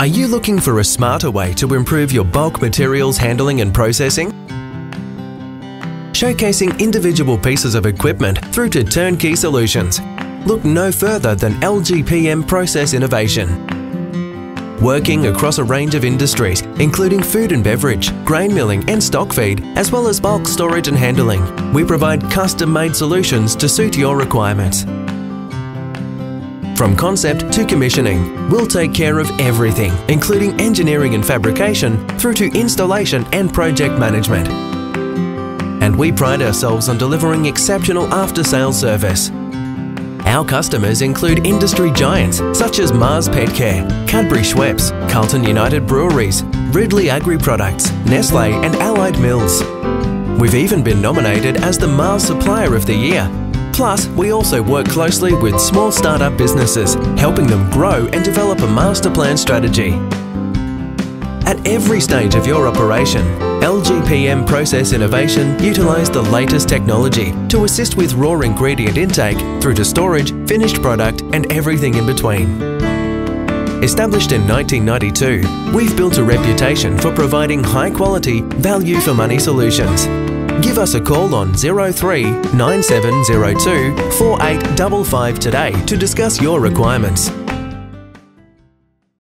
Are you looking for a smarter way to improve your bulk materials handling and processing? Showcasing individual pieces of equipment through to turnkey solutions. Look no further than LGPM Process Innovation. Working across a range of industries, including food and beverage, grain milling and stock feed, as well as bulk storage and handling, we provide custom-made solutions to suit your requirements. From concept to commissioning, we'll take care of everything, including engineering and fabrication, through to installation and project management. And we pride ourselves on delivering exceptional after-sales service. Our customers include industry giants such as Mars Petcare, Cadbury Schweppes, Carlton United Breweries, Ridley Agri-Products, Nestle and Allied Mills. We've even been nominated as the Mars Supplier of the Year. Plus, we also work closely with small startup businesses, helping them grow and develop a master plan strategy. At every stage of your operation, LGPM Process Innovation utilised the latest technology to assist with raw ingredient intake through to storage, finished product and everything in between. Established in 1992, we've built a reputation for providing high quality, value for money solutions. Give us a call on 03 9702 4855 today to discuss your requirements.